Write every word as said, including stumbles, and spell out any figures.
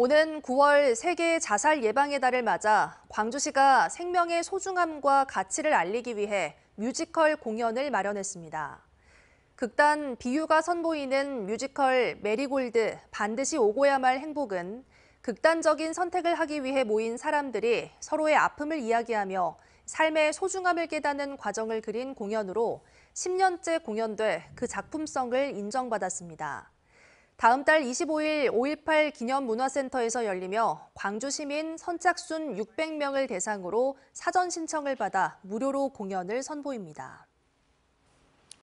오는 구월 세계 자살 예방의 달을 맞아 광주시가 생명의 소중함과 가치를 알리기 위해 뮤지컬 공연을 마련했습니다. 극단 비유가 선보이는 뮤지컬 메리골드 반드시 오고야 말 행복은 극단적인 선택을 하기 위해 모인 사람들이 서로의 아픔을 이야기하며 삶의 소중함을 깨닫는 과정을 그린 공연으로 십 년째 공연돼 그 작품성을 인정받았습니다. 다음 달 이십오일 오일팔 기념문화센터에서 열리며 광주시민 선착순 육백 명을 대상으로 사전 신청을 받아 무료로 공연을 선보입니다.